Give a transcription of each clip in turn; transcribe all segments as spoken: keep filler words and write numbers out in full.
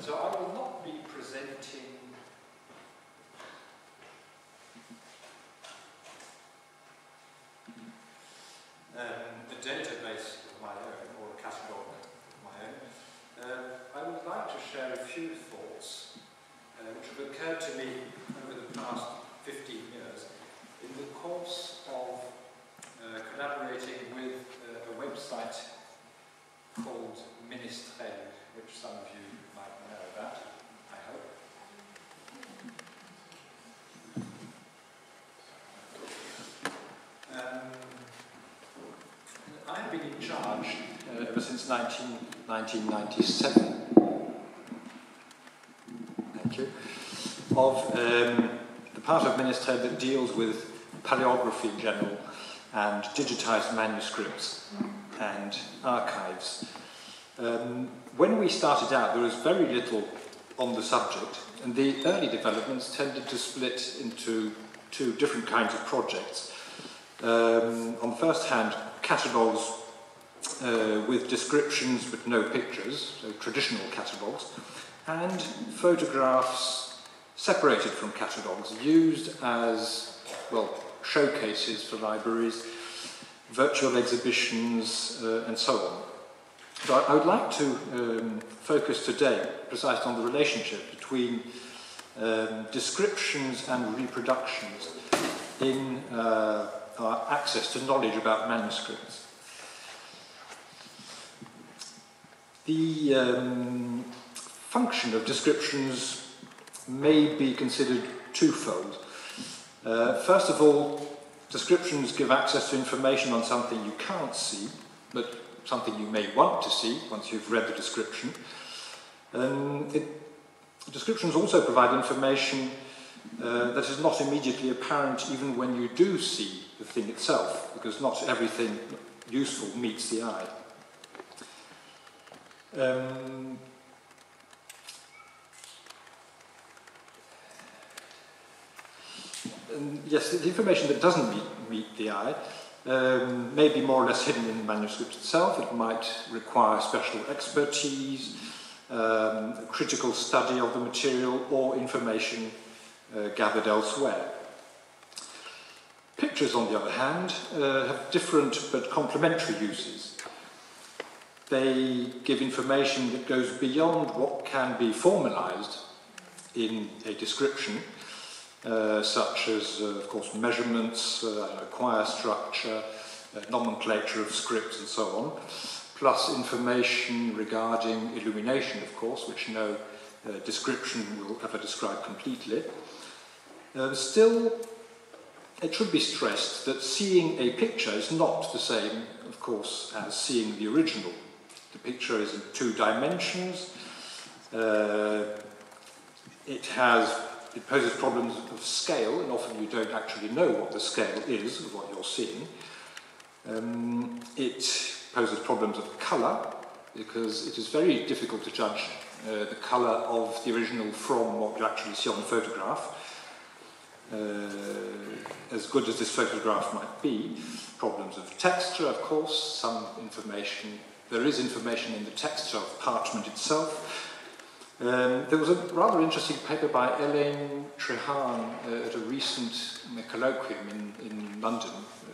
So I will not be presenting um, a database of my own, or a catalogue of my own. Um, I would like to share a few thoughts uh, which have occurred to me over the past fifteen years in the course of uh, collaborating with uh, a website called Ministrel, which some of you might know about, I hope. Um, I've been in charge uh, ever since nineteen ninety-seven, thank you, of um, the part of Ministrel that deals with paleography in general and digitized manuscripts and archives. Um, when we started out, there was very little on the subject, and the early developments tended to split into two different kinds of projects. Um, on the first hand, catalogues uh, with descriptions but no pictures, so traditional catalogues, and photographs separated from catalogues, used as, well, showcases for libraries, virtual exhibitions, uh, and so on. So I would like to um, focus today precisely on the relationship between um, descriptions and reproductions in uh, our access to knowledge about manuscripts. The um, function of descriptions may be considered twofold. Uh, first of all, descriptions give access to information on something you can't see, but something you may want to see once you've read the description. Um, it, descriptions also provide information uh, that is not immediately apparent even when you do see the thing itself, because not everything useful meets the eye. Um, and yes, the information that doesn't meet, meet the eye Um, may be more or less hidden in the manuscript itself. It might require special expertise, um, a critical study of the material, or information uh, gathered elsewhere. Pictures, on the other hand, uh, have different but complementary uses. They give information that goes beyond what can be formalized in a description, Uh, such as, uh, of course, measurements, uh, choir structure, uh, nomenclature of scripts, and so on, plus information regarding illumination, of course, which no uh, description will ever describe completely. Uh, still, it should be stressed that seeing a picture is not the same, of course, as seeing the original. The picture is in two dimensions. Uh, it has It poses problems of scale, and often you don't actually know what the scale is of what you're seeing. Um, it poses problems of colour, because it is very difficult to judge uh, the colour of the original from what you actually see on the photograph. Uh, as good as this photograph might be, problems of texture, of course, some information. There is information in the texture of parchment itself. Um, there was a rather interesting paper by Elaine Trehan uh, at a recent uh, colloquium in, in London uh,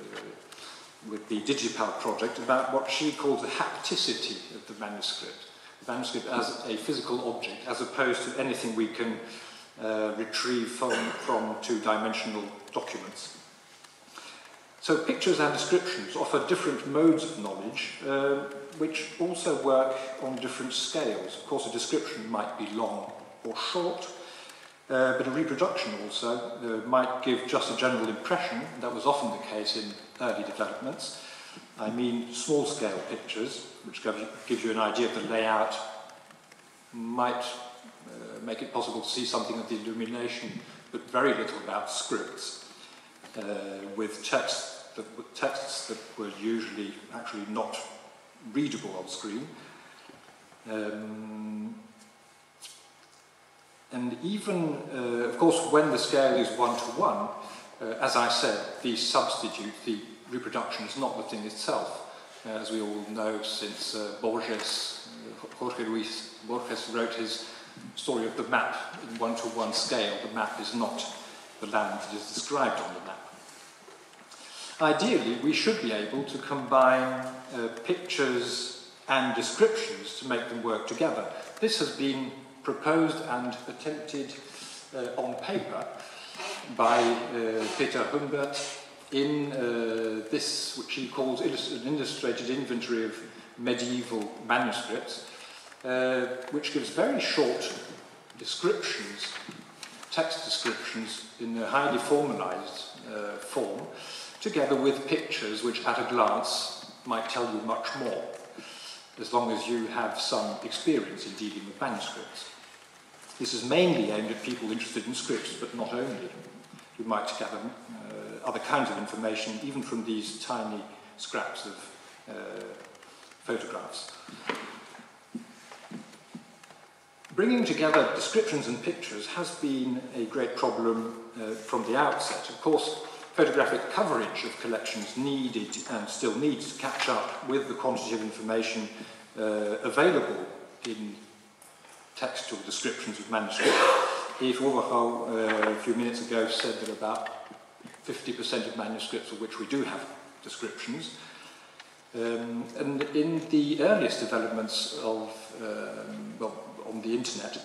with the Digipal project about what she called the hapticity of the manuscript. The manuscript as a physical object, as opposed to anything we can uh, retrieve from, from two-dimensional documents. So pictures and descriptions offer different modes of knowledge, uh, which also work on different scales. Of course, a description might be long or short, uh, but a reproduction also uh, might give just a general impression. That was often the case in early developments. I mean, small-scale pictures, which gives you an idea of the layout, might uh, make it possible to see something of the illumination, but very little about scripts, uh, with texts that, with texts that were usually actually not readable on screen. Um, and even, uh, of course, when the scale is one-to-one, uh, as I said, the substitute, the reproduction, is not the thing itself. Uh, as we all know, since uh, Borges, uh, Jorge Luis Borges wrote his story of the map in one-to-one scale. The map is not the land that is described on the map. Ideally, we should be able to combine uh, pictures and descriptions to make them work together. This has been proposed and attempted uh, on paper by uh, Peter Humbert in uh, this, which he calls an illustrated inventory of medieval manuscripts, uh, which gives very short descriptions, text descriptions in a highly formalized uh, form, together with pictures which at a glance might tell you much more, as long as you have some experience in dealing with manuscripts. This is mainly aimed at people interested in scripts, but not only. You might gather uh, other kinds of information, even from these tiny scraps of uh, photographs. Bringing together descriptions and pictures has been a great problem uh, from the outset. Of course, photographic coverage of collections needed and still needs to catch up with the quantity of information uh, available in textual descriptions of manuscripts. Eef uh, a few minutes ago said that about fifty percent of manuscripts of which we do have descriptions. Um, and in the earliest developments of, um, well, on the internet,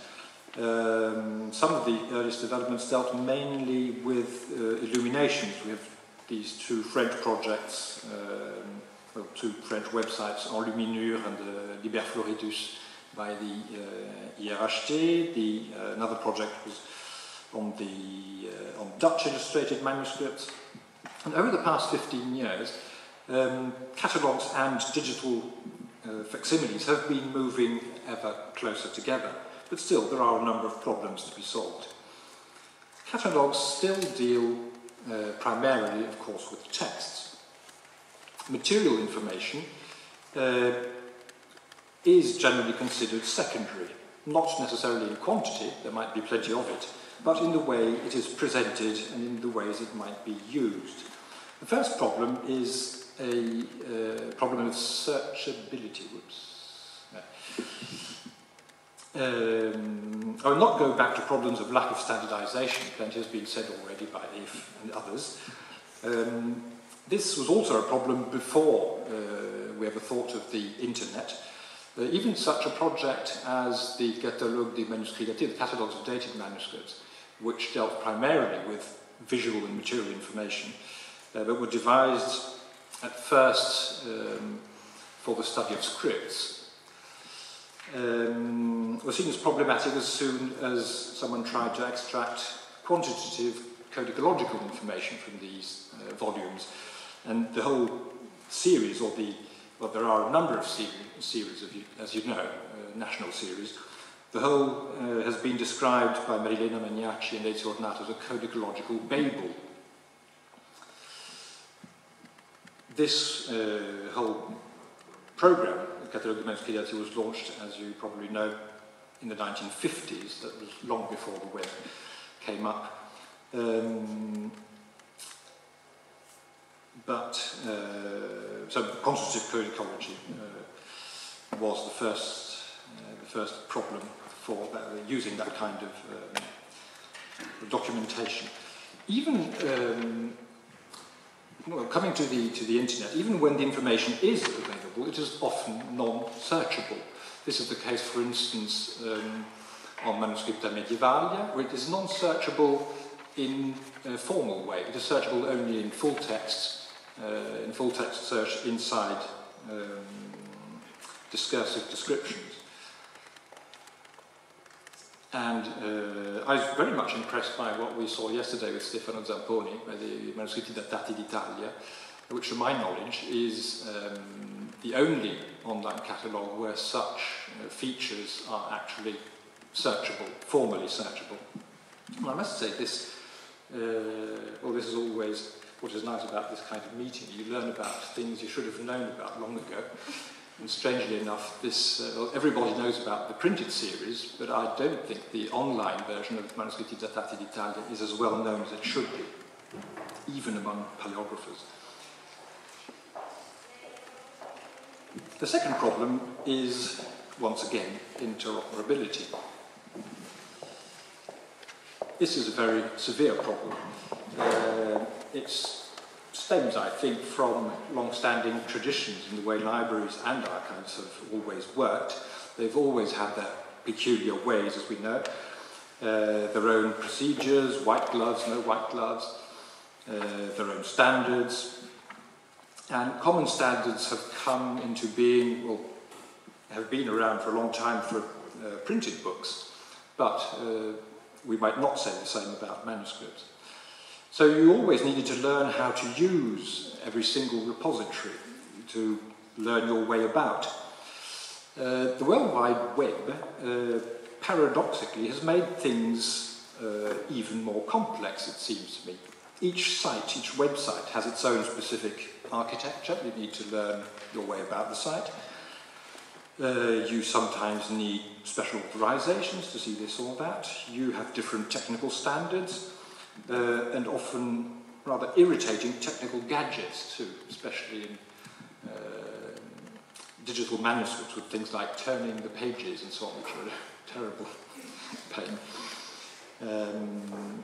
um, some of the earliest developments dealt mainly with uh, illuminations. We have these two French projects, um, well, two French websites, Enluminure and uh, Liber Floridus, by the uh, I R H T. The, uh, another project was on, the, uh, on Dutch illustrated manuscripts. And over the past fifteen years, um, catalogues and digital uh, facsimiles have been moving ever closer together. But still, there are a number of problems to be solved. Catalogues still deal uh, primarily, of course, with texts. Material information uh, is generally considered secondary, not necessarily in quantity, there might be plenty of it, but in the way it is presented and in the ways it might be used. The first problem is a uh, problem of searchability. Whoops. No. Um, I will not go back to problems of lack of standardization, plenty has been said already by Eef and others. Um, this was also a problem before uh, we ever thought of the internet. Uh, even such a project as the Catalogue des Manuscrits, the Catalogues of Dated Manuscripts, which dealt primarily with visual and material information, uh, but were devised at first um, for the study of scripts, um, were seen as problematic as soon as someone tried to extract quantitative codicological information from these uh, volumes. And the whole series, or the Well, there are a number of series, series of, as you know, uh, national series. The whole uh, has been described by Marilena Maniaci and Ezio Ornato as a codicological Babel. This uh, whole program, the Catalogue des Manuscrits, was launched, as you probably know, in the nineteen fifties. That was long before the web came up. Um, But, uh, so quantitative codicology uh, was the first, uh, the first problem for that, uh, using that kind of um, documentation. Even, um, well, coming to the, to the internet, even when the information is available, it is often non-searchable. This is the case, for instance, um, on Manuscripta Medievalia, where it is non-searchable in a formal way. It is searchable only in full text. Uh, in full text search inside um, discursive descriptions. And uh, I was very much impressed by what we saw yesterday with Stefano Zamponi, by the Manuscritti Datati d'Italia, which to my knowledge is um, the only online catalogue where such uh, features are actually searchable, formally searchable. And I must say this, uh, well, this is always what is nice about this kind of meeting. You learn about things you should have known about long ago. And strangely enough, this, uh, well, everybody knows about the printed series, but I don't think the online version of Manuscritti Datati d'Italia is as well known as it should be, even among paleographers. The second problem is, once again, interoperability. This is a very severe problem. Uh, it stems, I think, from long-standing traditions in the way libraries and archives have always worked. They've always had their peculiar ways, as we know, uh, their own procedures, white gloves, no white gloves, uh, their own standards. And common standards have come into being, well, have been around for a long time for uh, printed books, but uh, we might not say the same about manuscripts. So you always needed to learn how to use every single repository, to learn your way about. Uh, the World Wide Web, uh, paradoxically, has made things uh, even more complex, it seems to me. Each site, each website, has its own specific architecture. You need to learn your way about the site. Uh, you sometimes need special authorizations to see this or that. You have different technical standards uh, and often rather irritating technical gadgets too, especially in uh, digital manuscripts with things like turning the pages and so on, which are a terrible pain. Um,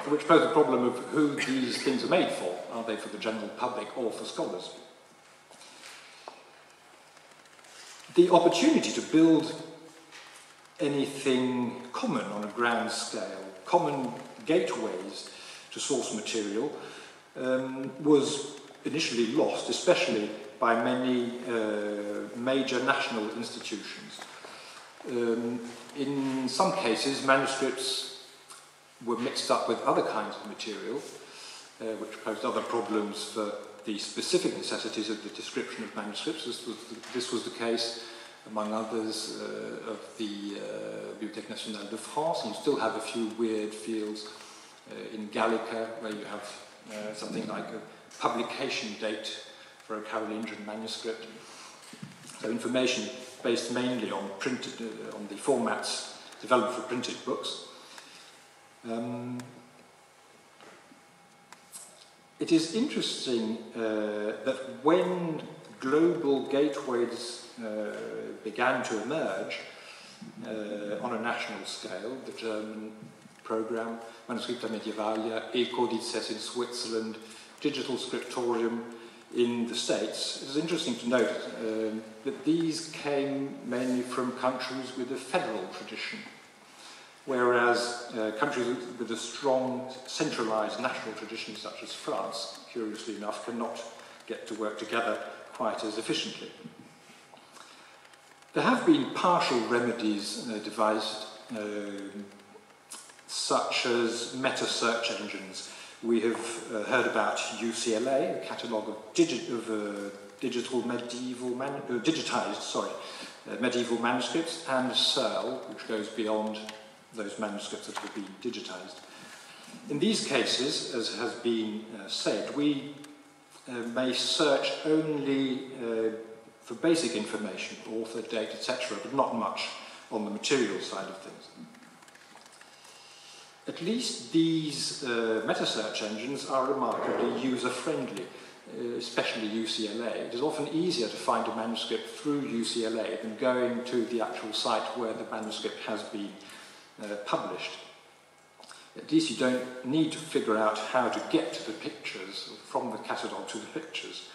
which pose the problem of who these things are made for. Are they for the general public or for scholars? The opportunity to build anything common on a grand scale, common gateways to source material, um, was initially lost, especially by many uh, major national institutions. Um, in some cases, manuscripts were mixed up with other kinds of material, uh, which posed other problems for the specific necessities of the description of manuscripts. This was the, this was the case, among others, uh, of the uh, Bibliothèque Nationale de France. And you still have a few weird fields uh, in Gallica, where you have uh, something like a publication date for a Carolingian manuscript. So information based mainly on, printed, uh, on the formats developed for printed books. Um, it is interesting uh, that when global gateways uh, began to emerge uh, on a national scale, the German program, Manuscripta Medievalia, eCodices in Switzerland, Digital Scriptorium in the States, it is interesting to note uh, that these came mainly from countries with a federal tradition. Whereas uh, countries with a strong centralised national tradition, such as France, curiously enough, cannot get to work together quite as efficiently. There have been partial remedies uh, devised, um, such as meta-search engines. We have uh, heard about U C L A, a catalogue of, digi of uh, digital medieval man uh, digitised, sorry, uh, medieval manuscripts, and CERL, which goes beyond those manuscripts that have been digitised. In these cases, as has been uh, said, we uh, may search only uh, for basic information, author, date, et cetera, but not much on the material side of things. At least these uh, meta-search engines are remarkably user-friendly, uh, especially U C L A. It is often easier to find a manuscript through U C L A than going to the actual site where the manuscript has been Uh, published. At least you don't need to figure out how to get to the pictures, from the catalogue to the pictures.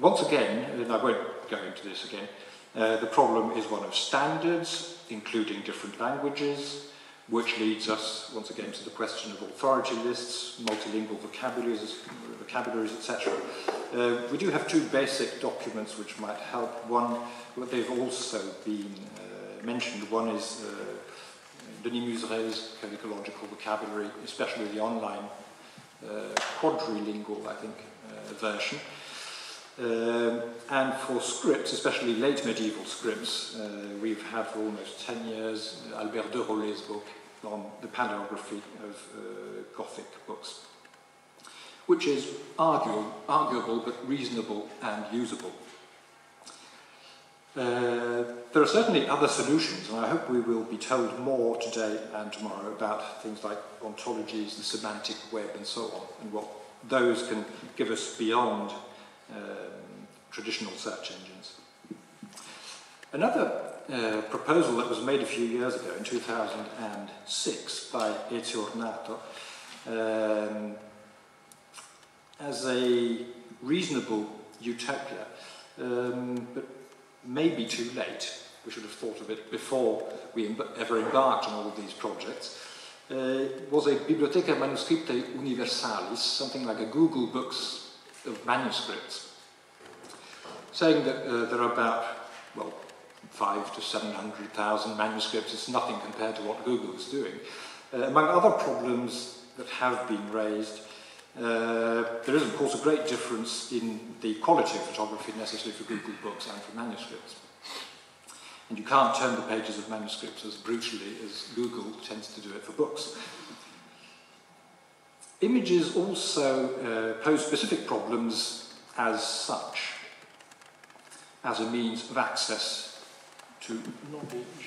Once again, and I won't go into this again, uh, the problem is one of standards, including different languages, which leads us, once again, to the question of authority lists, multilingual vocabularies, vocabularies et cetera. Uh, we do have two basic documents which might help. One, but they've also been uh, mentioned, one is uh, Denis Museret's codicological vocabulary, especially the online uh, quadrilingual, I think, uh, version. Um, and for scripts, especially late medieval scripts, uh, we've had for almost ten years uh, Albert de Rollay's book on the paleography of uh, Gothic books, which is arguable, arguable but reasonable and usable. Uh, there are certainly other solutions, and I hope we will be told more today and tomorrow about things like ontologies, the semantic web and so on, and what those can give us beyond um, traditional search engines. Another uh, proposal that was made a few years ago, in two thousand six, by Ezio Ornato, um, as a reasonable utopia, um, but maybe too late. We should have thought of it before we em ever embarked on all of these projects. Uh, was a Bibliotheca Manuscriptae Universalis, something like a Google Books of manuscripts, saying that uh, there are about, well, five to seven hundred thousand manuscripts. It's nothing compared to what Google is doing. Uh, among other problems that have been raised, uh, there is of course a great difference in the quality of photography necessary for Google Books and for manuscripts. And you can't turn the pages of manuscripts as brutally as Google tends to do it for books. Images also uh, pose specific problems as such, as a means of access to knowledge.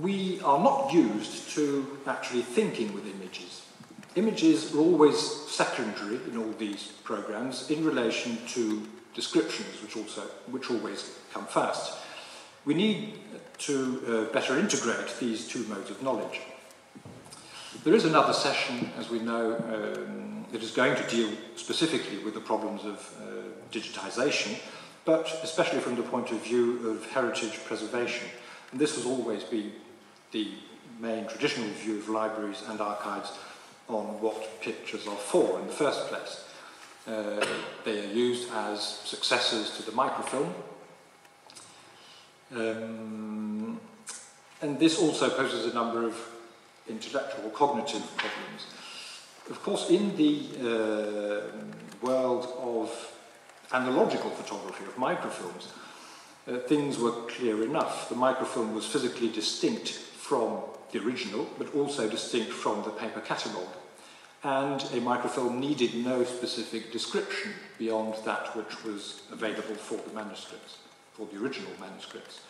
We are not used to actually thinking with images. Images are always secondary in all these programs in relation to descriptions, which also, which always come first. We need to uh, better integrate these two modes of knowledge. There is another session, as we know, um, that is going to deal specifically with the problems of uh, digitization, but especially from the point of view of heritage preservation. And this has always been the main traditional view of libraries and archives on what pictures are for in the first place. Uh, they are used as successors to the microfilm. Um, and this also poses a number of intellectual or cognitive problems. Of course, in the uh, world of analogical photography, of microfilms, uh, things were clear enough. The microfilm was physically distinct from the original, but also distinct from the paper catalogue. And a microfilm needed no specific description beyond that which was available for the manuscripts, for the original manuscripts.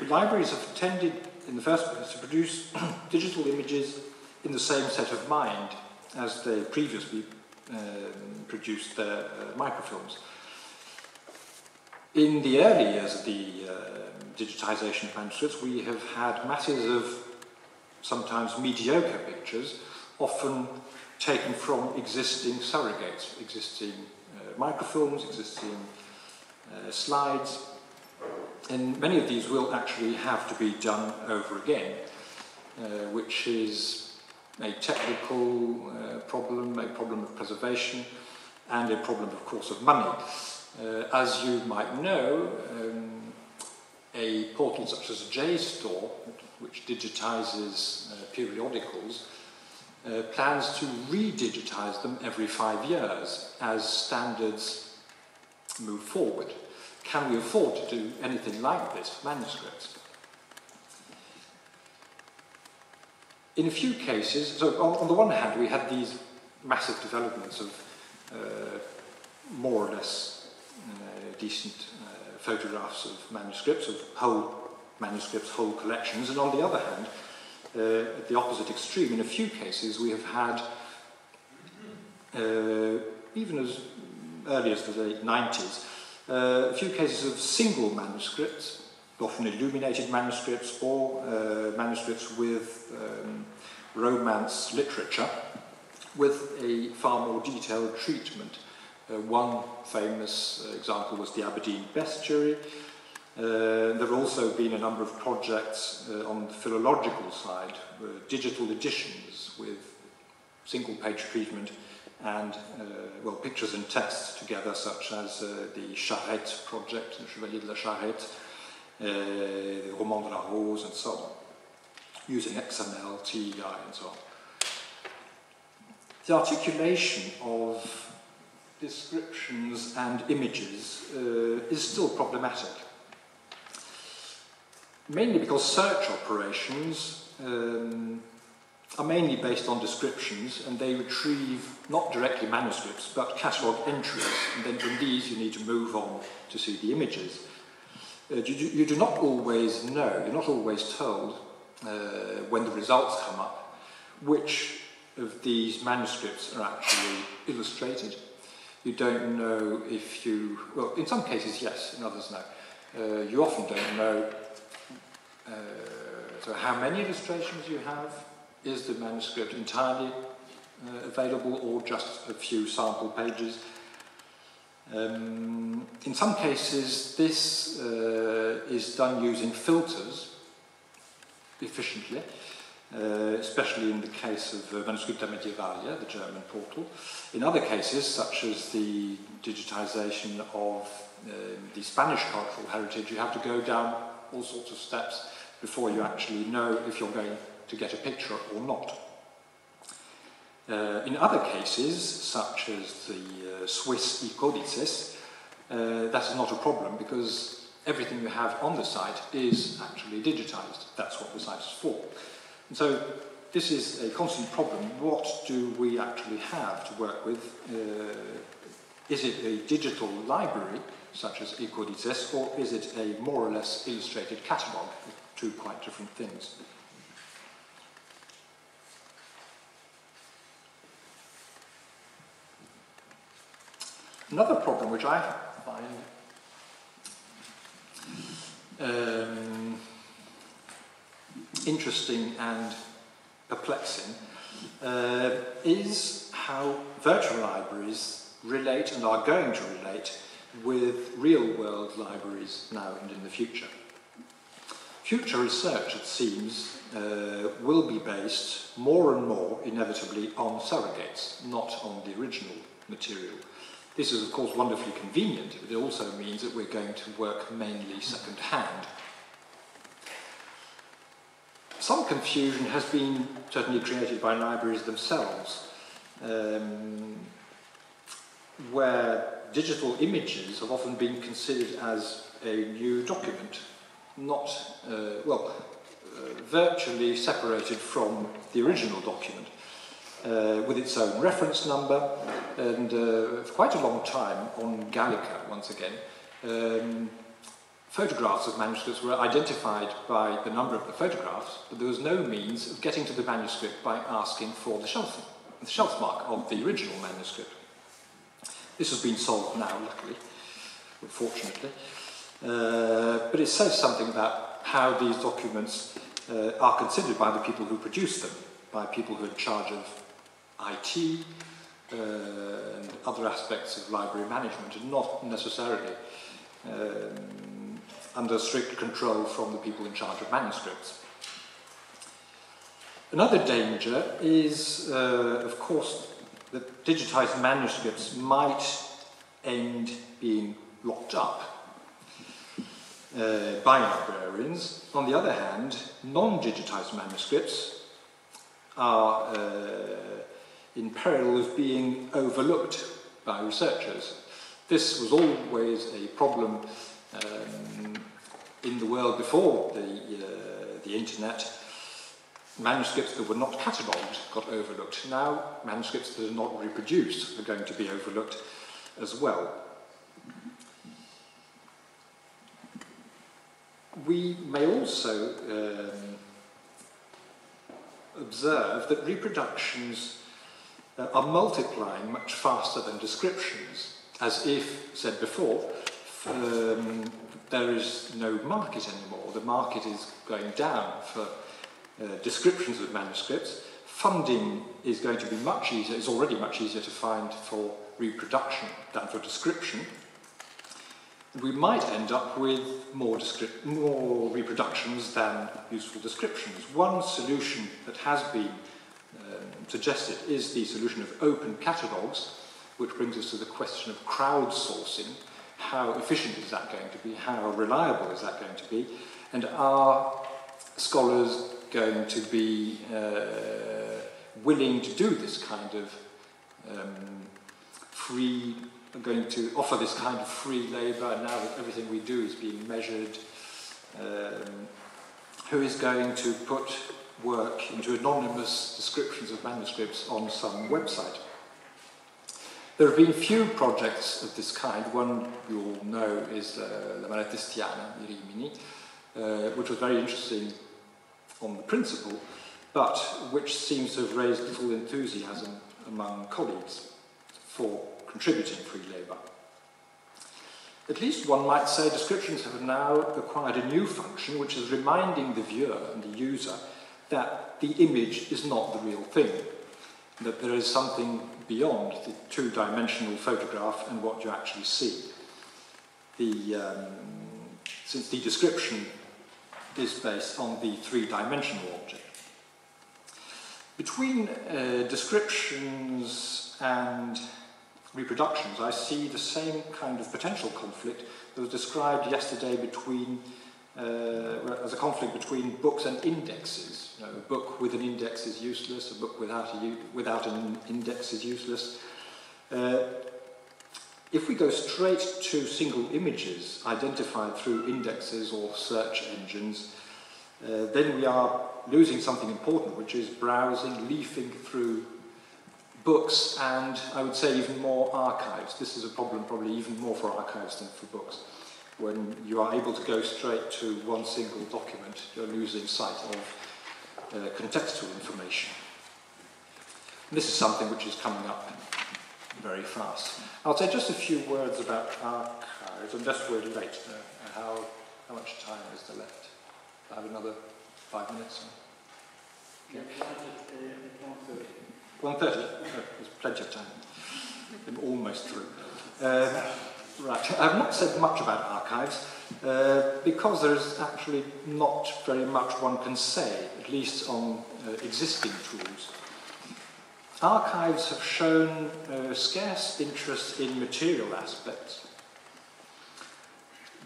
But libraries have tended, in the first place, to produce digital images in the same set of mind as they previously um, produced their uh, microfilms. In the early years of the uh, digitisation of manuscripts, we have had masses of sometimes mediocre pictures, often taken from existing surrogates, existing uh, microfilms, existing uh, slides, and many of these will actually have to be done over again, uh, which is a technical uh, problem, a problem of preservation, and a problem, of course, of money. Uh, as you might know, um, a portal such as JSTOR, which digitizes uh, periodicals, uh, plans to re-digitize them every five years as standards move forward. Can we afford to do anything like this for manuscripts? In a few cases, so on, on the one hand, we had these massive developments of uh, more or less uh, decent uh, photographs of manuscripts, of whole manuscripts, whole collections, and on the other hand, uh, at the opposite extreme, in a few cases we have had, uh, even as early as the late nineties, uh, a few cases of single manuscripts, often illuminated manuscripts, or uh, manuscripts with um, Romance literature, with a far more detailed treatment. Uh, one famous example was the Aberdeen Bestiary. Uh, there have also been a number of projects uh, on the philological side, uh, digital editions with single-page treatment and, uh, well, pictures and texts together, such as uh, the Charrette project, the Chevalier de la Charrette, uh, the Roman de la Rose, and so on, using X M L, T E I, and so on. The articulation of descriptions and images uh, is still problematic. Mainly because search operations um, are mainly based on descriptions, and they retrieve not directly manuscripts but catalogue entries, and then from these you need to move on to see the images. Uh, you, you do not always know, you're not always told uh, when the results come up which of these manuscripts are actually illustrated. you don't know if you, well, in some cases yes, in others no. Uh, you often don't know uh, so how many illustrations you have, is the manuscript entirely uh, available or just a few sample pages. Um, in some cases this uh, is done using filters efficiently, uh, especially in the case of uh, Manuscripta Medievalia, the German portal. In other cases, such as the digitization of uh, the Spanish cultural heritage, you have to go down all sorts of steps before you actually know if you're going to get a picture or not. Uh, in other cases, such as the uh, Swiss eCodices, uh, that is not a problem because everything you have on the site is actually digitized. That's what the site is for. And so this is a constant problem. What do we actually have to work with? Uh, is it a digital library, such as eCodices, or is it a more or less illustrated catalogue? Two quite different things. Another problem which I find Um, interesting and perplexing uh, is how virtual libraries relate and are going to relate with real-world libraries now and in the future. Future research, it seems, uh, will be based more and more inevitably on surrogates, not on the original material. This is, of course, wonderfully convenient, but it also means that we're going to work mainly second-hand. Some confusion has been certainly created by libraries themselves, um, where digital images have often been considered as a new document, not, uh, well, uh, virtually separated from the original document. Uh, with its own reference number, and uh, for quite a long time on Gallica, once again, um, photographs of manuscripts were identified by the number of the photographs, but there was no means of getting to the manuscript by asking for the shelf, the shelf mark of the original manuscript. This has been solved now, luckily, fortunately, uh, but it says something about how these documents uh, are considered by the people who produce them, by people who are in charge of I T uh, and other aspects of library management, and not necessarily um, under strict control from the people in charge of manuscripts. Another danger is, uh, of course, that digitized manuscripts might end being locked up uh, by librarians. On the other hand, non-digitized manuscripts are uh, in peril of being overlooked by researchers. This was always a problem um, in the world before the, uh, the internet. Manuscripts that were not catalogued got overlooked. Now manuscripts that are not reproduced are going to be overlooked as well. We may also um, observe that reproductions uh, are multiplying much faster than descriptions, as Eef said before, um, there is no market anymore. The market is going down for uh, descriptions of manuscripts. Funding is going to be much easier, it's already much easier to find for reproduction than for description. We might end up with more, more reproductions than useful descriptions. One solution that has been um, suggested is the solution of open catalogues, which brings us to the question of crowdsourcing. How efficient is that going to be? How reliable is that going to be? And are scholars going to be uh, willing to do this kind of um, free I'm going to offer this kind of free labour now that everything we do is being measured? Um, who is going to put work into anonymous descriptions of manuscripts on some website? There have been few projects of this kind. One you all know is uh, the Malatestiana di Rimini, uh, which was very interesting on the principle, but which seems to have raised little enthusiasm among colleagues for contributing free labour. At least one might say descriptions have now acquired a new function, which is reminding the viewer and the user that the image is not the real thing, that there is something beyond the two-dimensional photograph and what you actually see. The, um, since the description is based on the three-dimensional object. Between uh, descriptions and reproductions, I see the same kind of potential conflict that was described yesterday between, uh, as a conflict between books and indexes. You know, a book with an index is useless, a book without, a, without an index is useless. Uh, If we go straight to single images identified through indexes or search engines, uh, then we are losing something important, which is browsing, leafing through books, and I would say even more archives. This is a problem probably even more for archives than for books. When you are able to go straight to one single document, you're losing sight of uh, contextual information. And this is something which is coming up very fast. I'll say just a few words about archives, unless we're late. Uh, how, how much time is there left? I have another five minutes. Okay. one thirty. Oh, there's plenty of time. I'm almost through. Uh, right, I've not said much about archives, uh, because there's actually not very much one can say, at least on uh, existing tools. Archives have shown uh, scarce interest in material aspects.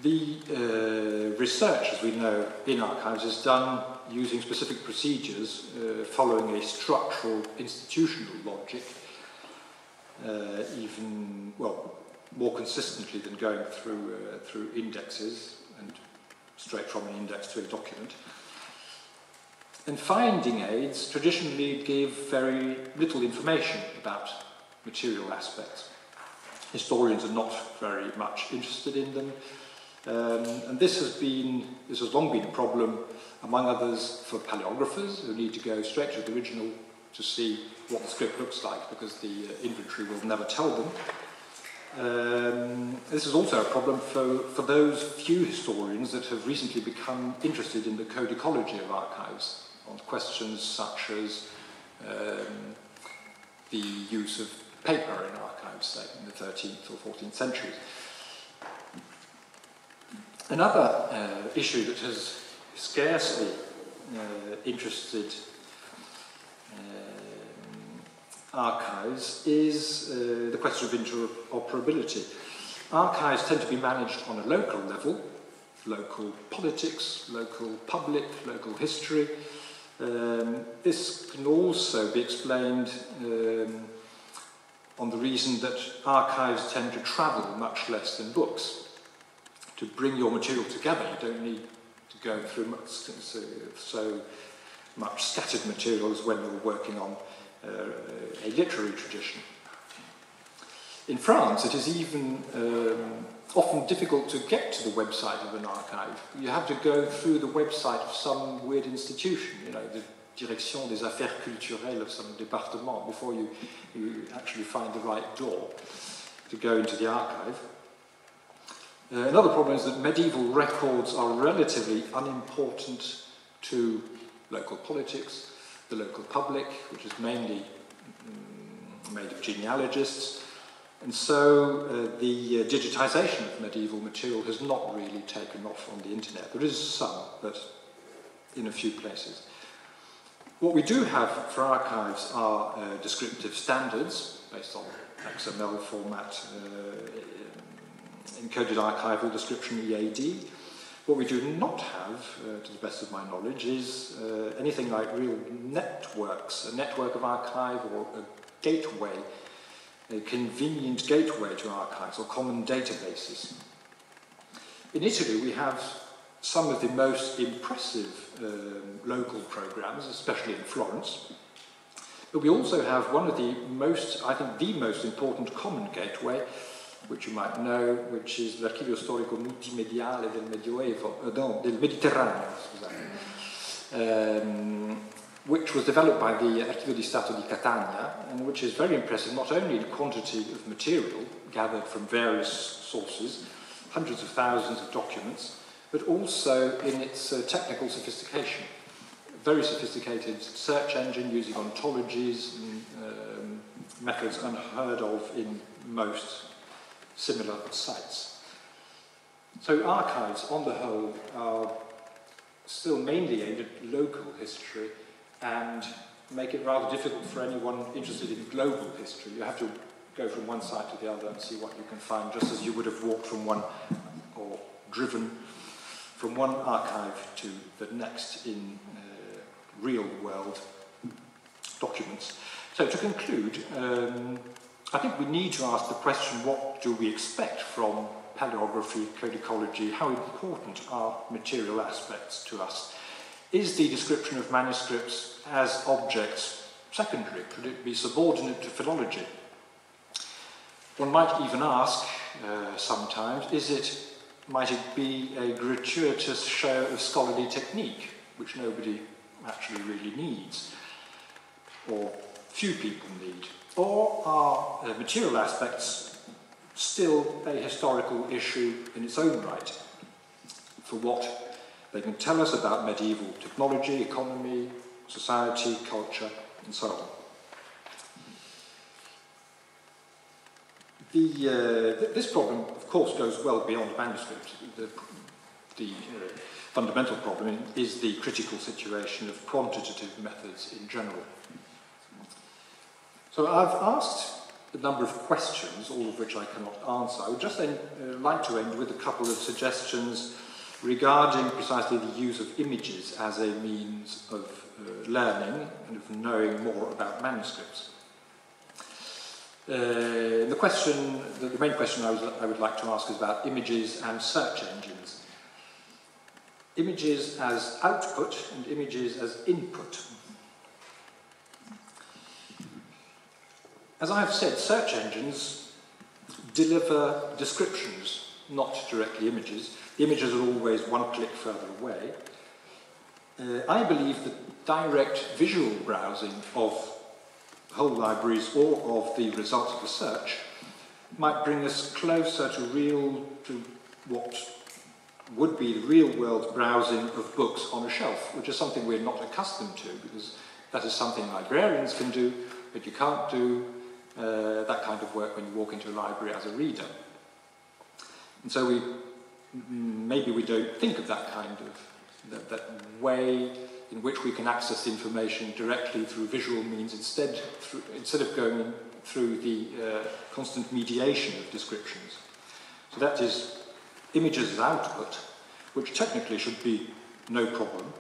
The uh, research, as we know, in archives is done using specific procedures uh, following a structural institutional logic, uh, even, well, more consistently than going through, uh, through indexes and straight from an index to a document. And finding aids traditionally give very little information about material aspects. Historians are not very much interested in them, um, and this has been, this has long been a problem, among others, for paleographers who need to go straight to the original to see what the script looks like because the uh, inventory will never tell them. Um, this is also a problem for, for those few historians that have recently become interested in the codicology of archives on questions such as um, the use of paper in archives, say, in the thirteenth or fourteenth centuries. Another uh, issue that has scarcely uh, interested archives is uh, the question of interoperability. Archives tend to be managed on a local level, local politics, local public, local history. Um, this can also be explained um, on the reason that archives tend to travel much less than books. To bring your material together, you don't need to go through much, so, so much scattered material as when you're working on Uh, a literary tradition. In France, it is even um, often difficult to get to the website of an archive. You have to go through the website of some weird institution, you know, the Direction des Affaires Culturelles of some département, before you, you actually find the right door to go into the archive. Uh, another problem is that medieval records are relatively unimportant to local politics, the local public, which is mainly um, made of genealogists, and so uh, the uh, digitization of medieval material has not really taken off on the internet. There is some, but in a few places. What we do have for archives are uh, descriptive standards based on X M L format, uh, encoded archival description, E A D. What we do not have, uh, to the best of my knowledge, is uh, anything like real networks, a network of archive or a gateway, a convenient gateway to archives or common databases. In Italy, we have some of the most impressive um, local programs, especially in Florence, but we also have one of the most, I think the most important common gateway, which you might know, which is l'Archivio Storico Multimediale del Medioevo, uh, no, del Mediterraneo, um, which was developed by the Archivio di Stato di Catania, and which is very impressive not only in quantity of material gathered from various sources, hundreds of thousands of documents, but also in its uh, technical sophistication. A very sophisticated search engine using ontologies and um, methods unheard of in most similar sites. So archives, on the whole, are still mainly aimed at local history and make it rather difficult for anyone interested in global history. You have to go from one site to the other and see what you can find, just as you would have walked from one, or driven from one archive to the next in uh, real world documents. So to conclude, um, I think we need to ask the question, what do we expect from paleography, codicology? How important are material aspects to us? Is the description of manuscripts as objects secondary? Could it be subordinate to philology? One might even ask uh, sometimes, is it, might it be a gratuitous show of scholarly technique, which nobody actually really needs, or few people need? Or are uh, material aspects still a historical issue in its own right, for what they can tell us about medieval technology, economy, society, culture, and so on? The, uh, th this problem, of course, goes well beyond manuscripts. The, the uh, fundamental problem is the critical situation of quantitative methods in general. So I've asked a number of questions, all of which I cannot answer. I would just end, uh, like to end with a couple of suggestions regarding precisely the use of images as a means of uh, learning and of knowing more about manuscripts. Uh, the question, the, the main question I, was, I would like to ask is about images and search engines. Images as output and images as input. As I have said, search engines deliver descriptions, not directly images. The images are always one click further away. Uh, I believe that direct visual browsing of whole libraries or of the results of research might bring us closer to real, to what would be the real world browsing of books on a shelf, which is something we're not accustomed to, because that is something librarians can do, but you can't do uh, that kind of work when you walk into a library as a reader. And so we, maybe we don't think of that kind of, that, that way in which we can access information directly through visual means, instead, through, instead of going through the uh, constant mediation of descriptions. So that is images as output, which technically should be no problem.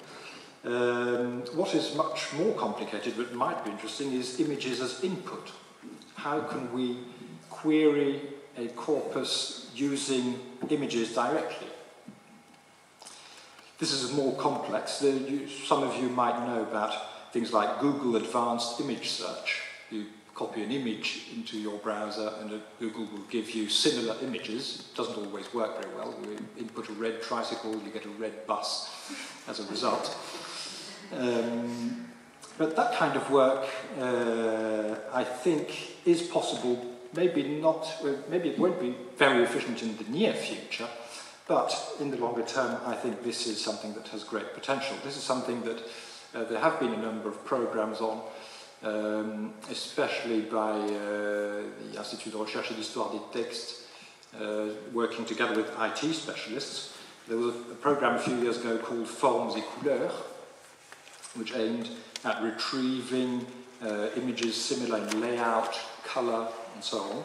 Um, what is much more complicated, but might be interesting, is images as input. How can we query a corpus using images directly? This is more complex. The, you, some of you might know about things like Google Advanced Image Search. You copy an image into your browser and Google will give you similar images. It doesn't always work very well. You input a red tricycle, you get a red bus as a result. Um, but that kind of work, uh, I think, is possible. Maybe not, maybe it won't be very efficient in the near future, but in the longer term, I think this is something that has great potential. This is something that uh, there have been a number of programs on, um, especially by uh, the Institut de Recherche et d'Histoire des Textes, uh, working together with I T specialists. There was a program a few years ago called Formes et Couleurs, which aimed at retrieving uh, images similar in layout, color, and so on.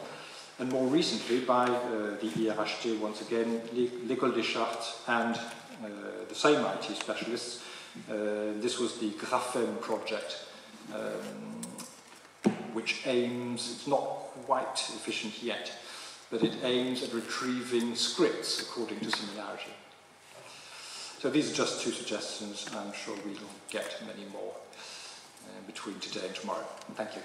And more recently by uh, the I R H T, once again, L'Ecole des Chartes, and uh, the same I T specialists. Uh, this was the GRAPHEM project, um, which aims, it's not quite efficient yet, but it aims at retrieving scripts according to similarity. So these are just two suggestions. I'm sure we will get many more uh, between today and tomorrow. Thank you.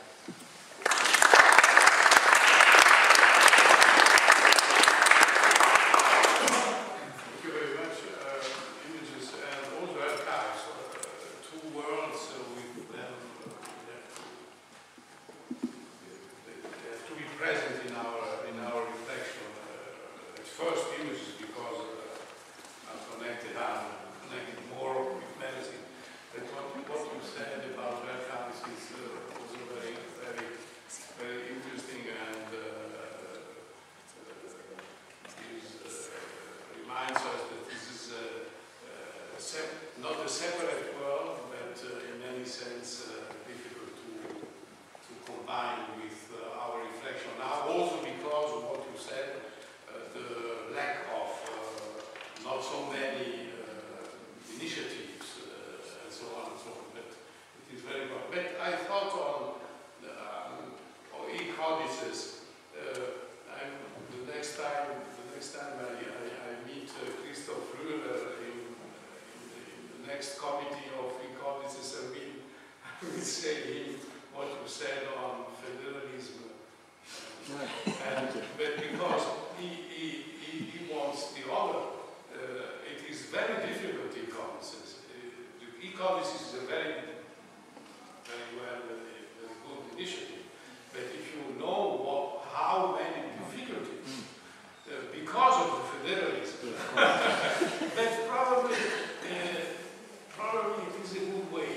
initiative. But if you know what, how many difficulties, uh, because of the federalism, that probably, uh, probably it is a good way.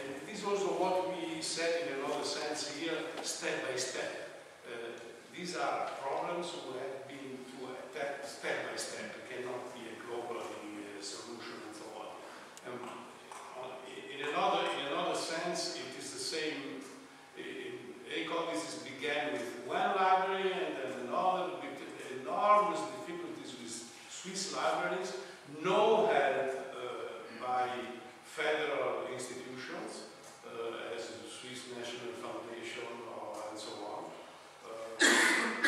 And it is also what we said in another sense here, step by step. Uh, these are problems who have been to attack step by step. It cannot be a global uh, solution and so on. Um, in, another, in another sense, it is the same. eCodices began with one library and then another with enormous difficulties with Swiss libraries, no help uh, by federal institutions uh, as the Swiss National Foundation or, and so on. Uh,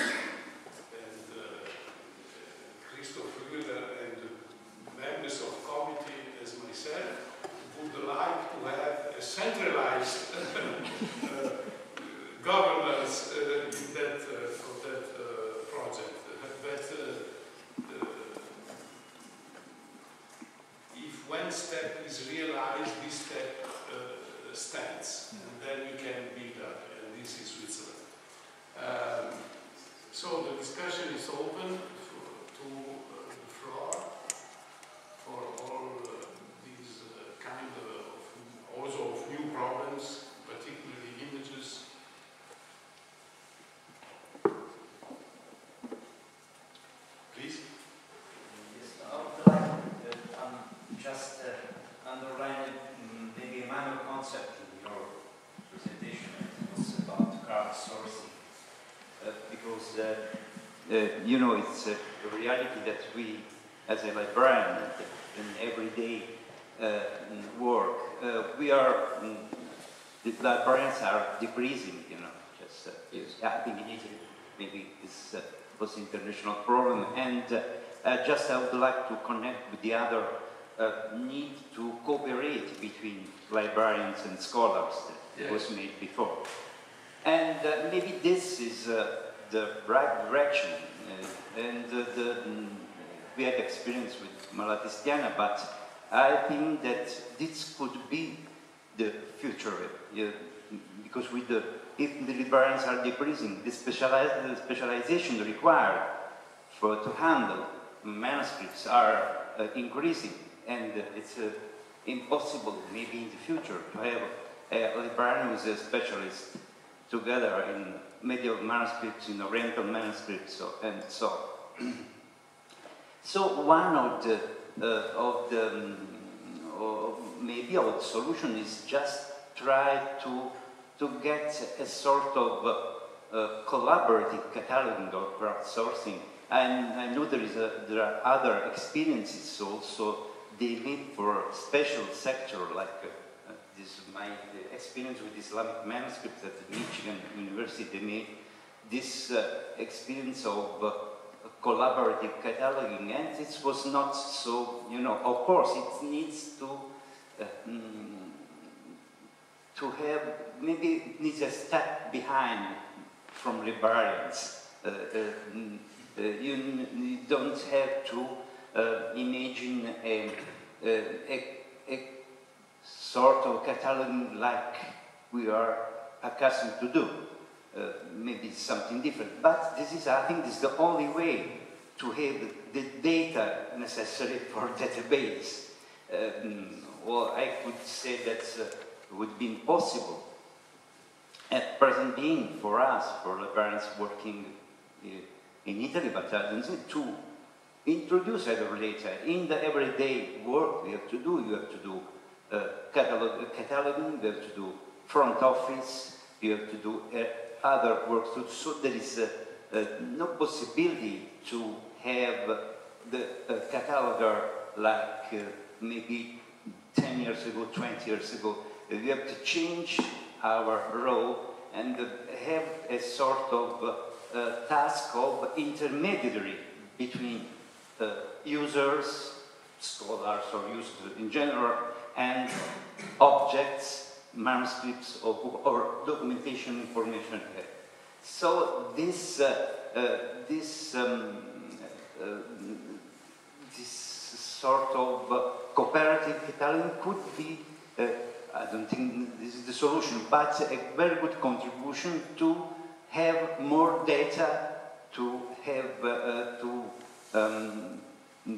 and uh, Christoph Rüder and the members of the committee, as myself, would like to have a centralized uh, governance uh, in that, uh, for that uh, project. But uh, uh, if one step is realized, this step uh, stands, and then we can build up, and this is Switzerland. Um, so the discussion is open for, to uh, the floor for all uh, these uh, kind of, also of new problems, particularly images. Because, uh, uh, you know, it's a reality that we, as a librarian, in everyday uh, work, uh, we are, um, the librarians are decreasing, you know, just, uh, yes. I think in Italy, maybe this uh, was an international problem, and uh, uh, just I would like to connect with the other uh, need to cooperate between librarians and scholars that yes. was made before. And uh, maybe this is uh, the right direction. Uh, and uh, the, mm, we had experience with Malatestiana, but I think that this could be the future. Uh, because with the, if the librarians are decreasing, the, specialize, the specialization required for to handle manuscripts are uh, increasing. And uh, it's uh, impossible, maybe in the future, to have a librarian who is a specialist together in medieval manuscripts, in Oriental manuscripts, so, and so on. So one of the, uh, of the um, or maybe our solution is just try to, to get a sort of uh, uh, collaborative cataloging or crowdsourcing. And I know there, is a, there are other experiences also. They live for special sector like uh, this my experience with Islamic manuscripts at the Michigan University. They made this uh, experience of uh, collaborative cataloging, and it was not so, you know, of course it needs to, uh, mm, to have, maybe it needs a step behind from librarians. Uh, uh, uh, you, you don't have to uh, imagine a, a, a, a sort of cataloging like we are accustomed to do. Uh, maybe something different, but this is, I think, this is the only way to have the data necessary for database. Um, well, I could say that uh, would be impossible at present being for us, for librarians working uh, in Italy, but I don't say to introduce other data in the everyday work we have to do. You have to do Uh, catalog, uh, cataloging, you have to do front office, you have to do uh, other work, so, so there is uh, uh, no possibility to have the uh, cataloger like uh, maybe ten years ago, twenty years ago. Uh, we have to change our role and uh, have a sort of uh, uh, task of intermediary between uh, users, scholars or users in general, and objects, manuscripts, or, or documentation information. So this, uh, uh, this, um, uh, this sort of cooperative cataloging could be, uh, I don't think this is the solution, but a very good contribution to have more data to have uh, to um,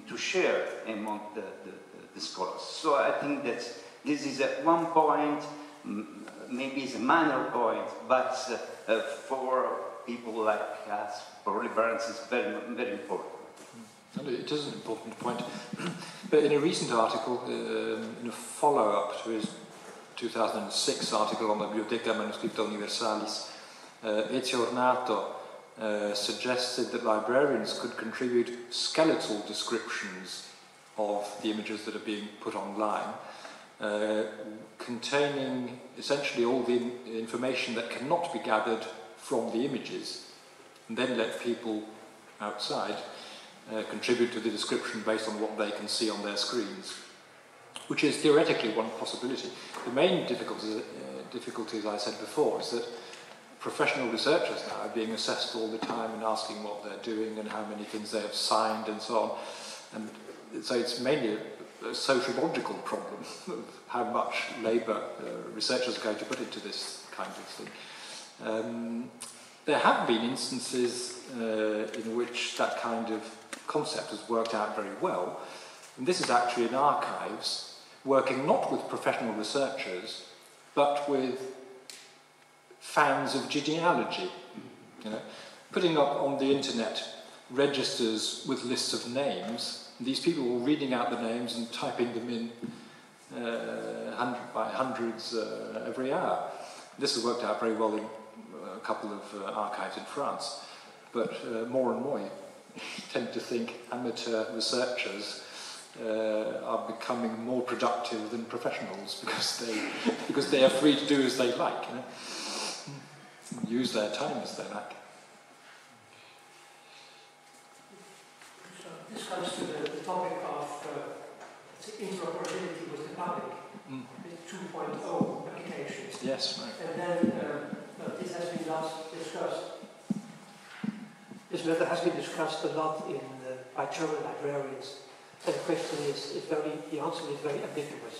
to share among the, the, the scholars. So I think that this is at one point, maybe it's a minor point, but uh, for people like us, for liberals, it's very, very important. It is an important point. But in a recent article, uh, in a follow-up to his two thousand six article on the Biblioteca Manuscripta Universalis, uh, Ezio Ornato uh, suggested that librarians could contribute skeletal descriptions of the images that are being put online, uh, containing essentially all the information that cannot be gathered from the images, and then let people outside Uh, contribute to the description based on what they can see on their screens, which is theoretically one possibility. The main difficulties, uh, difficulties I said before, is that professional researchers now are being assessed all the time and asking what they're doing and how many things they have signed and so on. And so it's mainly a, a sociological problem of how much labour uh, researchers are going to put into this kind of thing. Um, there have been instances uh, in which that kind of concept has worked out very well, and this is actually in archives, working not with professional researchers, but with fans of genealogy, you know, putting up on the internet registers with lists of names. These people were reading out the names and typing them in uh, hundred by hundreds uh, every hour. This has worked out very well in a couple of uh, archives in France, but uh, more and more tend to think amateur researchers uh, are becoming more productive than professionals because they because they are free to do as they like, you know? Use their time as they like. So this comes to the, the topic of uh, interoperability with the public, mm. with two point oh applications. Yes, right. And then uh, no, this has been last discussed. This matter has been discussed a lot in, uh, by German librarians, and the question is, is very, the answer is very ambiguous.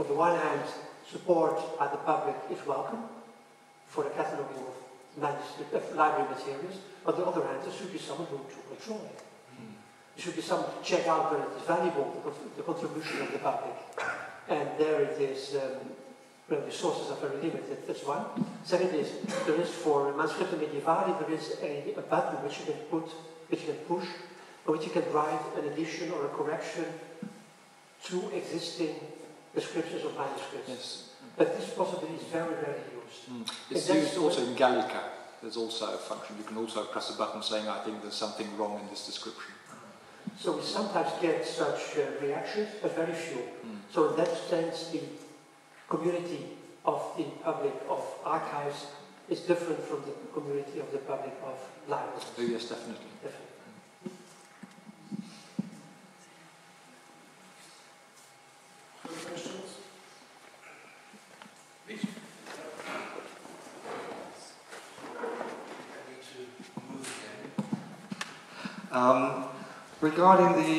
On the one hand, support by the public is welcome for the cataloging of, of library materials. On the other hand, there should be someone who to control it. Mm. There should be someone to check out whether it is valuable, the, the contribution of the public. And there it is, um, well, the sources are very limited, that's one. Second is, there is for Manuscripta Medievalia, there is a, a button which you can put, which you can push, or which you can write an addition or a correction to existing descriptions of manuscripts. Yes. But this possibility is very, very used. Mm. It's used also in Gallica. There's also a function. You can also press a button saying, I think there's something wrong in this description. So we sometimes get such uh, reactions, but very few. Mm. So in that sense, the community of the public of archives is different from the community of the public of libraries. Oh yes, definitely. Definitely. Any questions? Please. I need to move then. Um, regarding the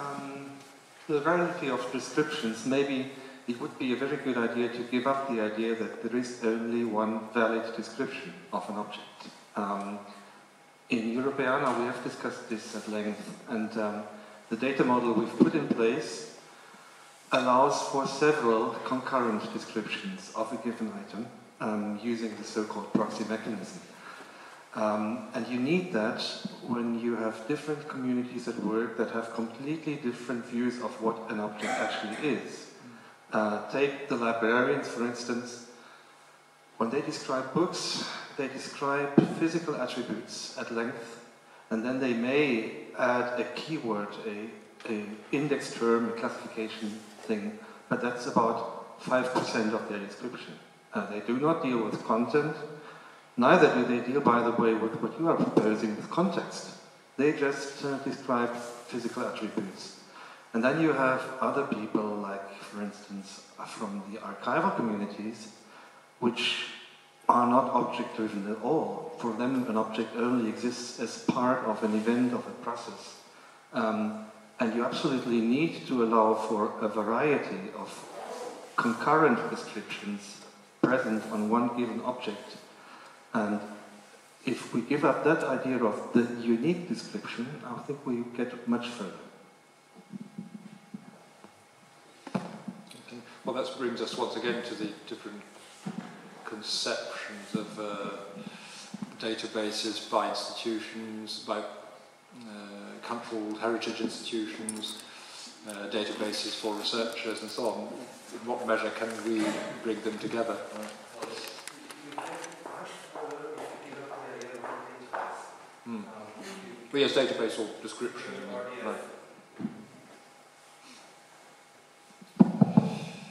um, the variety of prescriptions, maybe it would be a very good idea to give up the idea that there is only one valid description of an object. Um, in Europeana, we have discussed this at length, and um, the data model we've put in place allows for several concurrent descriptions of a given item um, using the so-called proxy mechanism. Um, and you need that when you have different communities at work that have completely different views of what an object actually is. Uh, take the librarians, for instance. When they describe books, they describe physical attributes at length, and then they may add a keyword, a, a index term, a classification thing, but that's about five percent of their description. Uh, they do not deal with content, neither do they deal, by the way, with what you are proposing with context. They just uh, describe physical attributes. And then you have other people, like, for instance, from the archival communities, which are not object-driven at all. For them, an object only exists as part of an event, of a process. Um, and you absolutely need to allow for a variety of concurrent descriptions present on one given object. And if we give up that idea of the unique description, I think we get much further. Okay. Well, that brings us once again to the different conceptions of uh, databases by institutions, by uh, cultural heritage institutions, uh, databases for researchers and so on. In what measure can we bring them together? Mm. Well, yes, database or description. Right.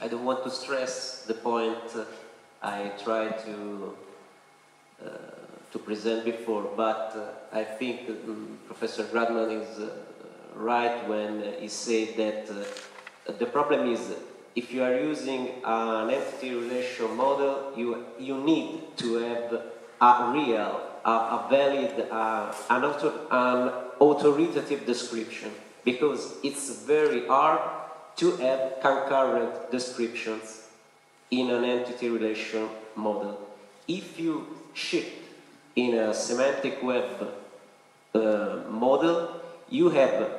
I don't want to stress the point uh, I tried to uh, to present before, but uh, I think uh, Professor Gradman is uh, right when he said that uh, the problem is if you are using an entity relation model, you you need to have a real, a, a valid, uh, an, author, an authoritative description, because it's very hard to have concurrent descriptions in an entity relation model. If you shift in a semantic web uh, model, you have,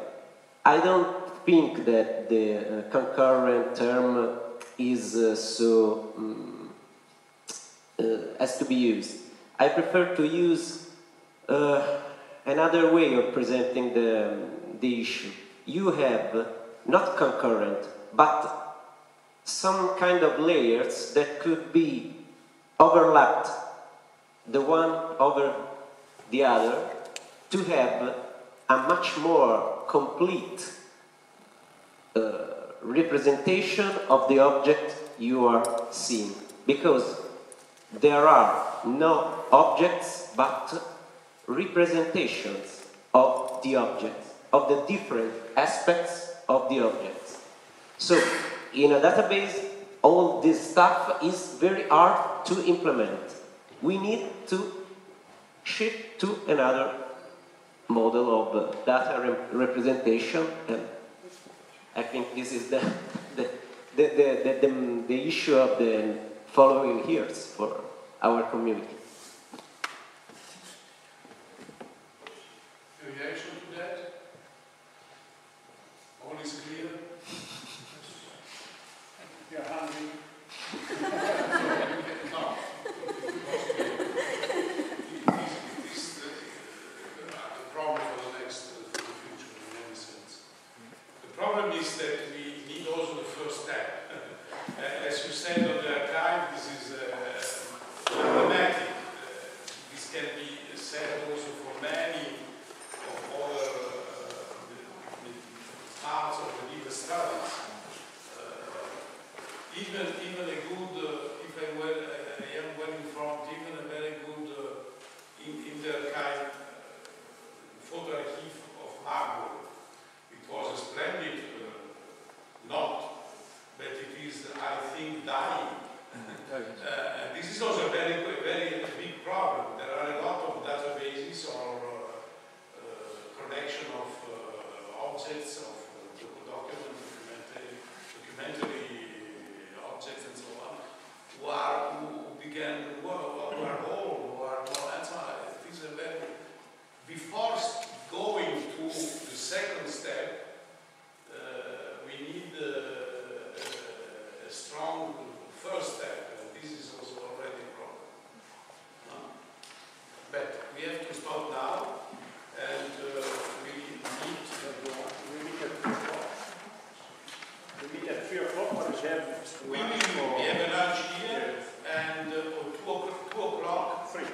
I don't think that the uh, concurrent term is uh, so, um, uh, has to be used. I prefer to use uh, another way of presenting the, the issue. You have, not concurrent, but some kind of layers that could be overlapped, the one over the other, to have a much more complete uh, representation of the object you are seeing. Because there are no objects, but representations of the objects, of the different aspects of the objects. So, in a database, all this stuff is very hard to implement. We need to shift to another model of uh, data re representation, and I think this is the the the, the, the, the the issue of the following years for our community. A reaction to that? All is clear. Yeah, I mean. No. This is the problem for the next, for the future, in any sense. The problem is that we need also the first step. Uh, as you said on the archive, this is uh, problematic. Uh, this can be said also for many of other uh, parts of the legal studies. Even, even a good, uh, if I, well, I am well informed, even a very good, uh, in, in the archive, uh, photo archive of Marburg, it was a splendid uh, note, but it is, I think, dying. uh, this is also a very, very big problem. There are a lot of databases or uh, uh, collection of uh, objects, of uh, documents, documentary, documentary and so on, who are, who began, who are, who are old, who are not, that's why these are very, before going to the second step, uh, we need uh, a strong first step, and this is also already a problem. No? But we have to stop now, and uh, we need to go on. We meet at three o'clock, but we have... We have a lunch here, and uh, two o'clock... three o'clock. At three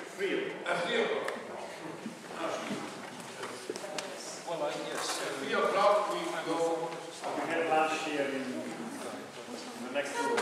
o'clock. Well, yes. At three o'clock we go... We have lunch here in the next...